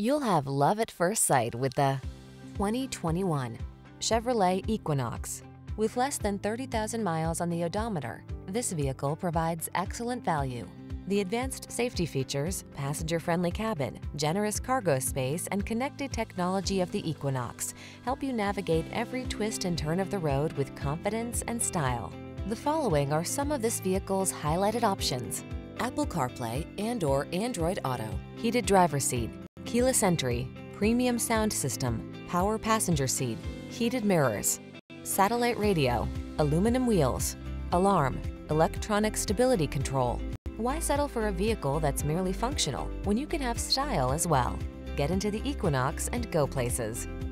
You'll have love at first sight with the 2021 Chevrolet Equinox. With less than 30,000 miles on the odometer, this vehicle provides excellent value. The advanced safety features, passenger-friendly cabin, generous cargo space, and connected technology of the Equinox help you navigate every twist and turn of the road with confidence and style. The following are some of this vehicle's highlighted options: Apple CarPlay and/or Android Auto, heated driver's seat, keyless entry, premium sound system, power passenger seat, heated mirrors, satellite radio, aluminum wheels, alarm, electronic stability control. Why settle for a vehicle that's merely functional when you can have style as well? Get into the Equinox and go places.